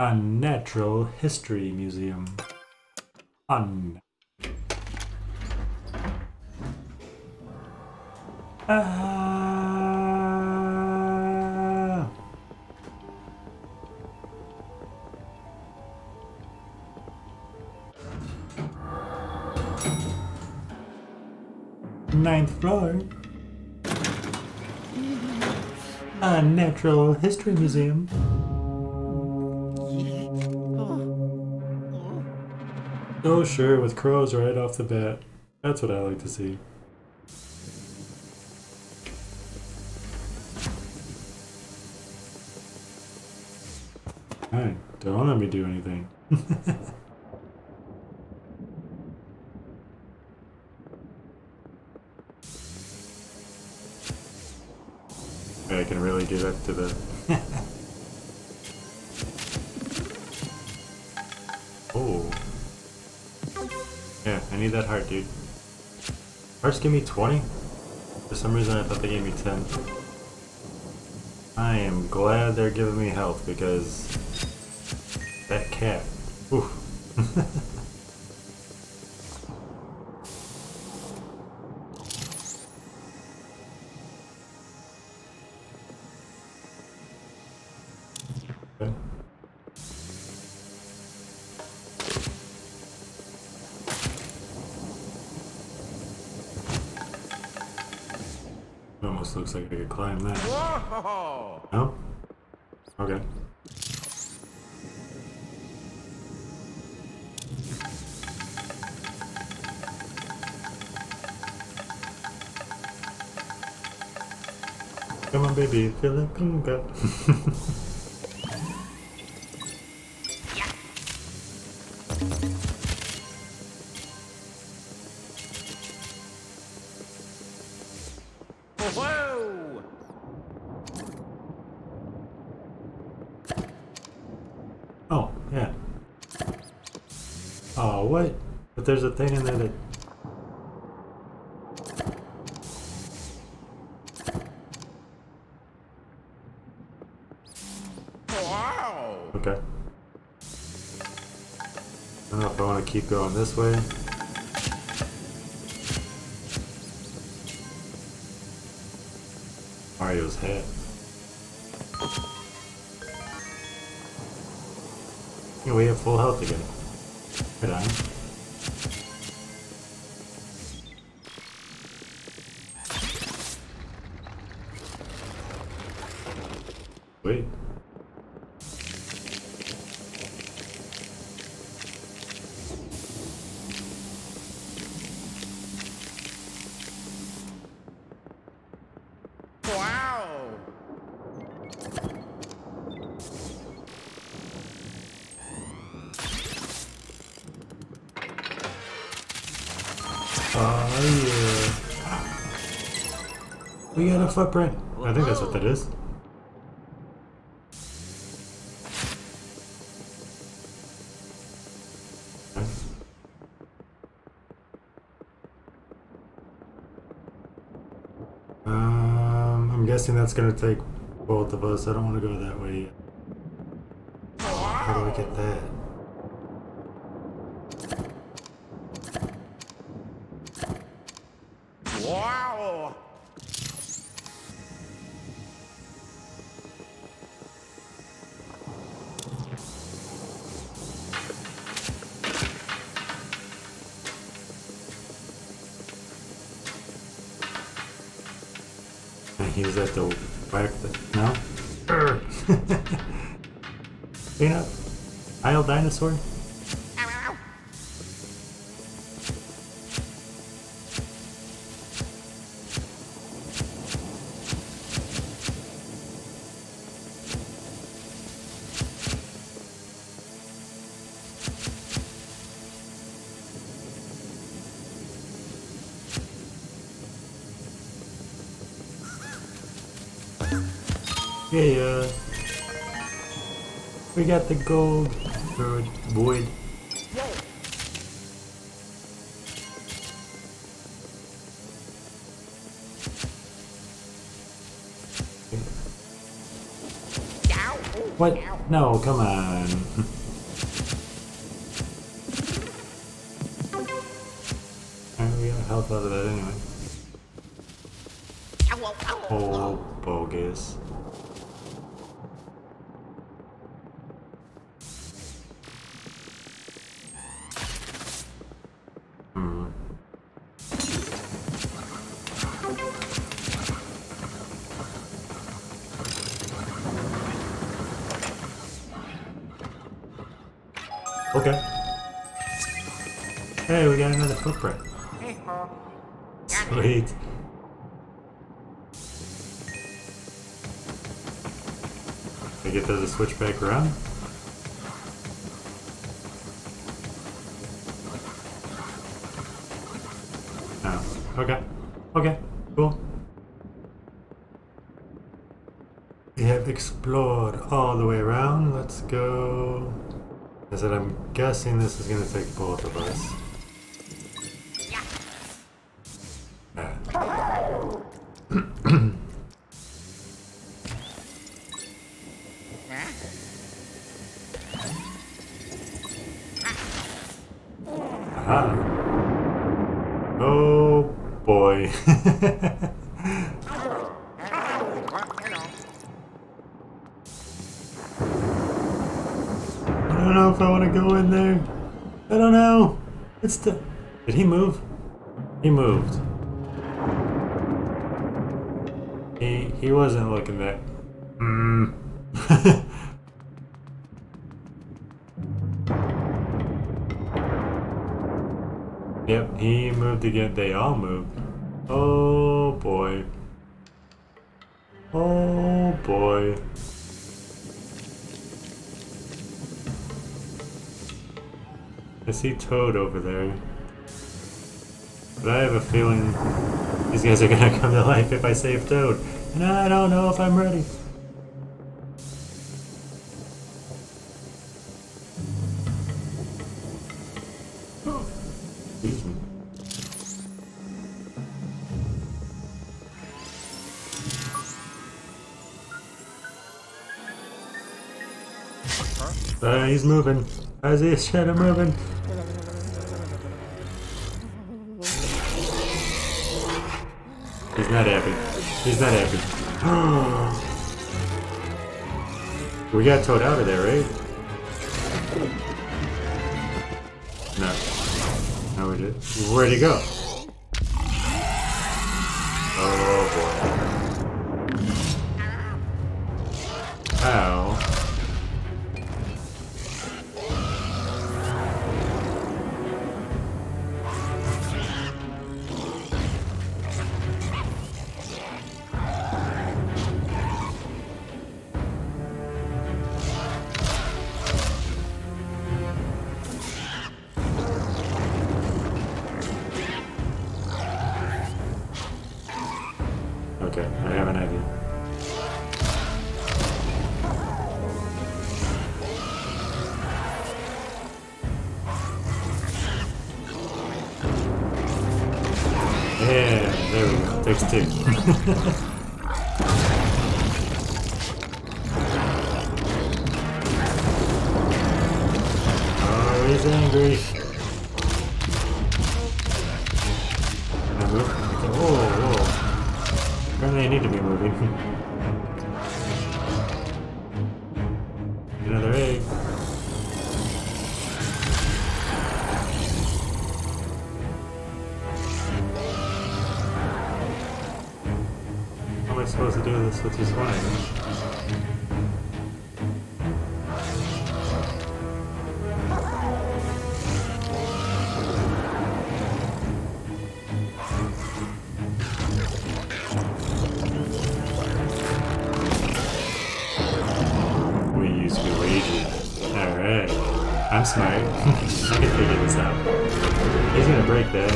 A Natural History Museum. Ninth floor. A Natural History Museum. Oh sure, with crows right off the bat. That's what I like to see. Alright, don't let me do anything. I can really get up to the... Oh. Yeah, I need that heart, dude. Hearts give me 20? For some reason I thought they gave me 10. I am glad they're giving me health because... that cat. Oof. Looks like I could climb that. Whoa! No? Okay. Come on, baby, Filipinga. But there's a thing in there that... Wow. Okay. I don't know if I want to keep going this way. Mario's head. Yeah, we have full health again. Good on. Wait. Wow. Oh yeah. We got a footprint. I think that's what that is. I'm guessing that's gonna take both of us. I don't want to go that way yet. How do I get that? Wow! Use that to whack the... No? Clean up. Isle dinosaur. Ow, yeah, we got the gold bird void. Ow. What? No, come on. Alright, we got health out of that anyway. Oh, bogus. Okay. Hey, we got another footprint. Sweet. I get those to switch back around? No. Okay. Okay. Cool. We have explored all the way around. Let's go. I said, I'm guessing this is going to take both of us. Aha. Oh boy. I don't know if I want to go in there. I don't know. It's the... Did he move? He moved. He wasn't looking that. Mm. Yep, he moved again. They all moved. Oh boy. Oh boy. I see Toad over there, but I have a feeling these guys are gonna come to life if I save Toad, and I don't know if I'm ready. Excuse me. He's moving. I see a shadow moving. He's not happy. He's not happy. We got Toad out of there, right? No. No, we did. Where'd he go? Oh boy. Ow. Okay, I have an idea. Yeah, there we go. Takes two. Oh, he's angry. Can I move? Okay. Whoa, whoa. Apparently I need to be moving. Another egg. How am I supposed to do this with just one I'm smart. I can figure this out. He's gonna break that.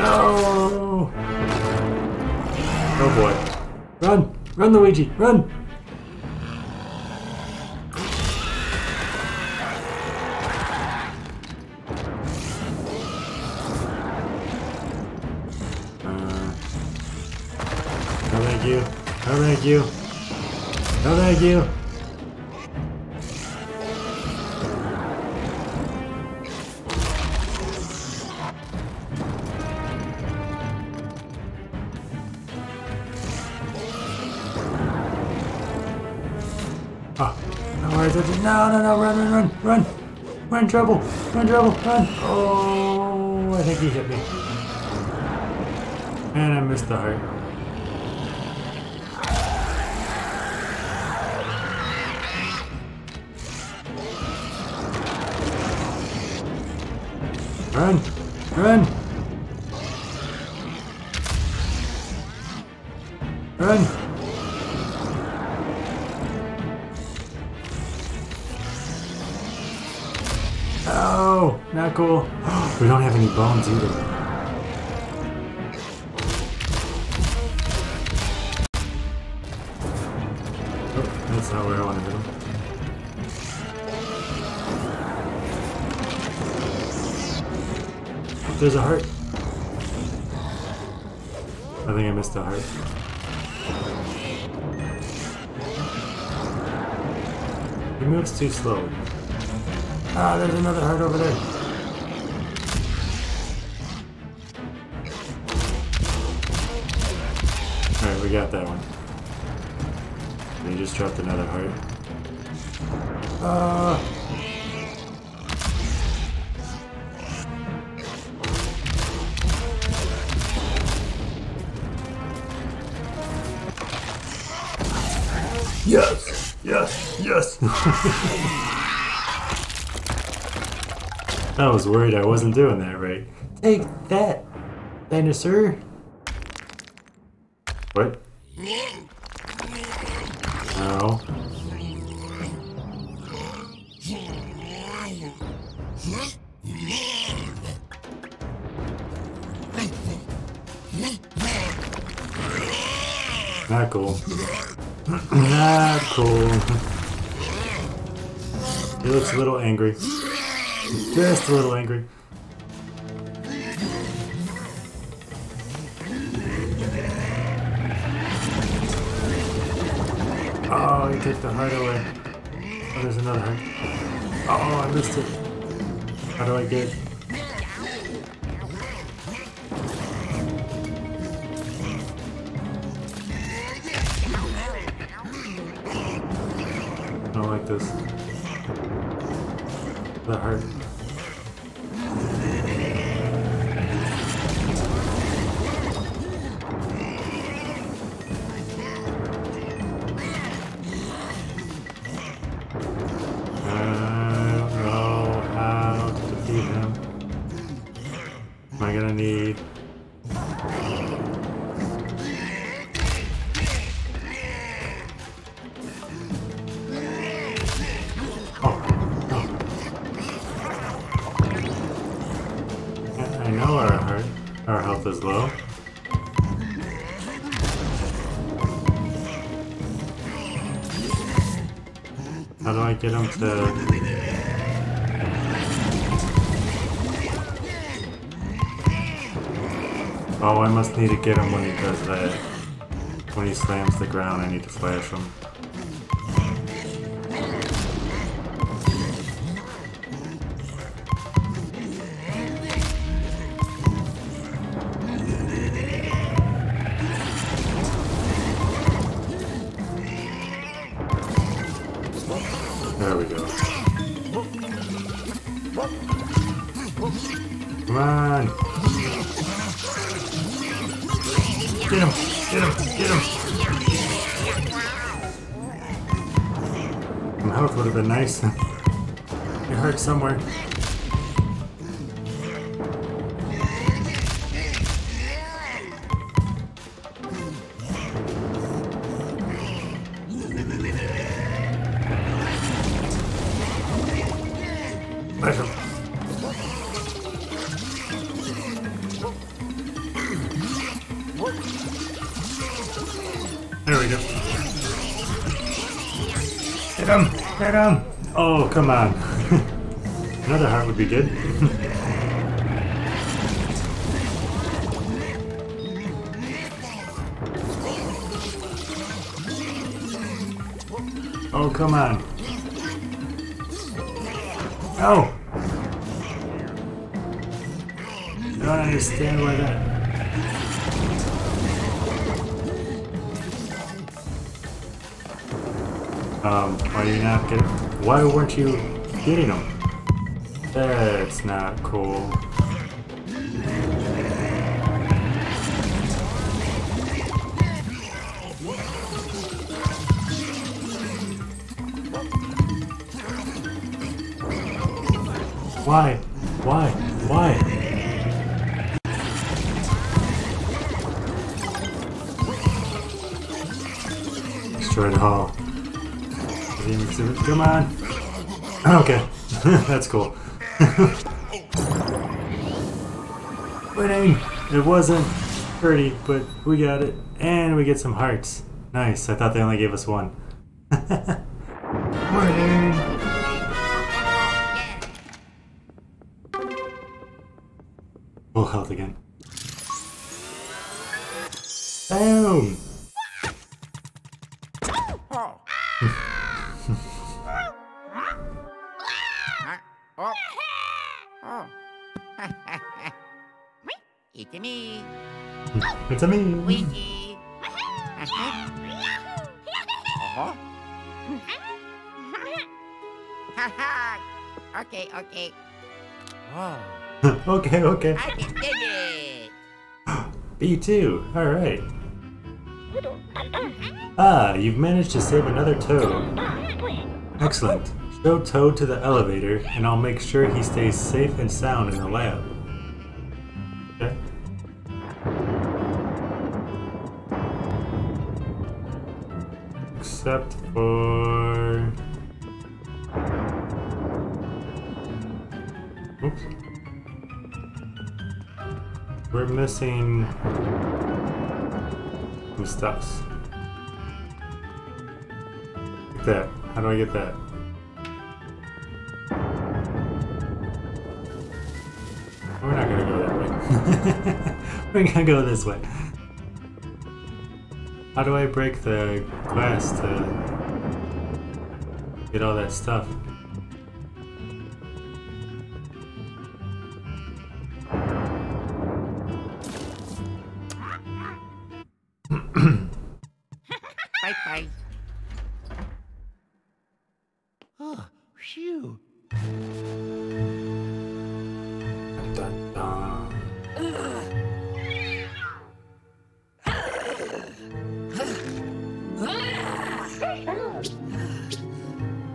No! Oh boy. Run! Run, Luigi! Run! No thank you. No thank you. No thank you. touch it. No, no, no, run, run, run, run. We're in trouble. We're in trouble. Run. Oh, I think he hit me. And I missed the heart. Run! Run! Run! Oh, not cool. We don't have any bones either. Oh, that's not where I wanted them. There's a heart. I think I missed a heart. He moves too slow. Ah, there's another heart over there. Alright, we got that one. They just dropped another heart. Yes! Yes! Yes! I was worried I wasn't doing that right. Take that, dinosaur! What? No. Not cool. Not cool. He looks a little angry. Just a little angry. Oh, he took the heart away. Oh, there's another heart. Oh, I missed it. How do I get it? I don't like this. That hurt. I don't know how to defeat him. Am I gonna need... Our health is low. How do I get him to... Oh, I must need to get him when he does that. When he slams the ground, I need to flash him. There we go. Come on! Get him! Get him! Get him! My health would have been nice. It hurt somewhere. There we go. Hit him! Hit him! Oh, come on. Another heart would be good. Oh, come on. No! I don't understand why that... Why weren't you getting them? That's not cool. Why? Why? Why? Destroy the hall. Come on! Okay, that's cool. Winning! It wasn't pretty, but we got it. And we get some hearts. Nice, I thought they only gave us one. Winning! Full health again. Boom! It's me. It's a me. Luigi. Okay, okay. Oh. Okay, okay. I can dig it. B2. All right. Ah, you've managed to save another Toad. Excellent. Show Toad to the elevator, and I'll make sure he stays safe and sound in the lab. Okay. Except for. Oops. We're missing some stuff. Like that. How do I get that? We're not gonna go that way. We're gonna go this way. How do I break the glass to get all that stuff?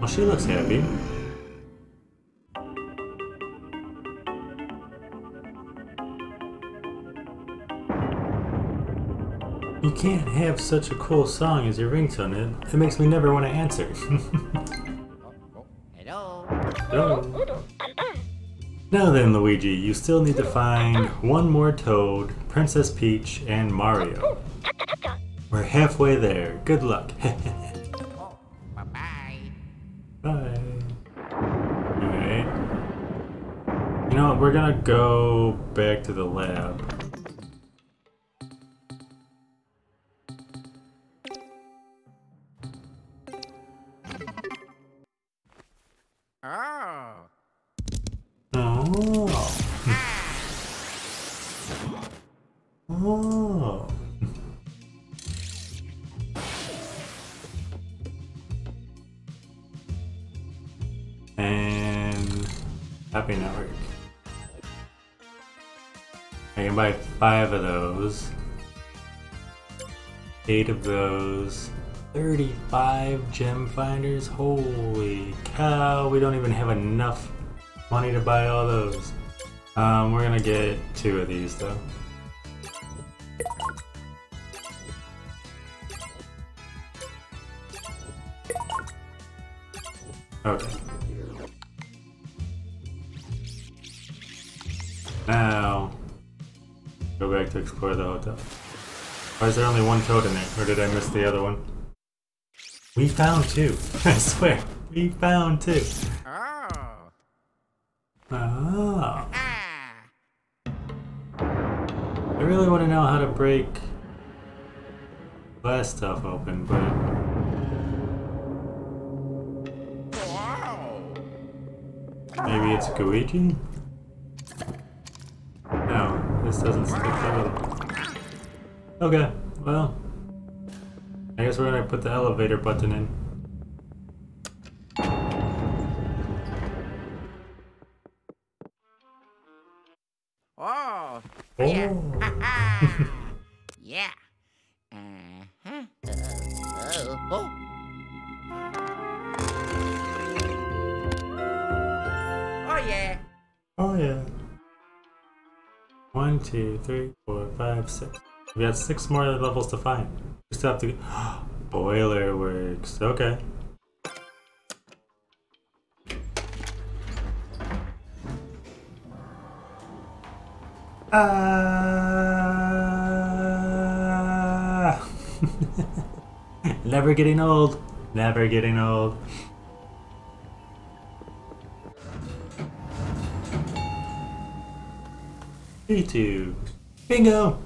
Well, she looks happy. You can't have such a cool song as your ringtone. It makes me never want to answer. Hello. Hello. Now then, Luigi, you still need to find one more Toad, Princess Peach, and Mario. We're halfway there. Good luck. Bye. Alright. You know what? We're gonna go back to the lab. Oh. Oh. Oh. Happy network. I can buy 5 of those. 8 of those. 35 gem finders? Holy cow, we don't even have enough money to buy all those. We're gonna get 2 of these though. Okay. Now, go back to explore the hotel. Why is there only one Toad in there? Or did I miss the other one? We found 2. I swear, we found 2. Oh. Oh. I really want to know how to break glass stuff open, but. Maybe it's Luigi? This doesn't stick together. Okay, well, I guess we're gonna put the elevator button in. Oh. Oh. Yeah. Yeah. Uh-huh. Oh. Oh, yeah. Oh, yeah. 1, 2, 3, 4, 5, 6. We have 6 more levels to find. We still have to... Boilerworks. Okay. Never getting old. Never getting old. B2. Bingo!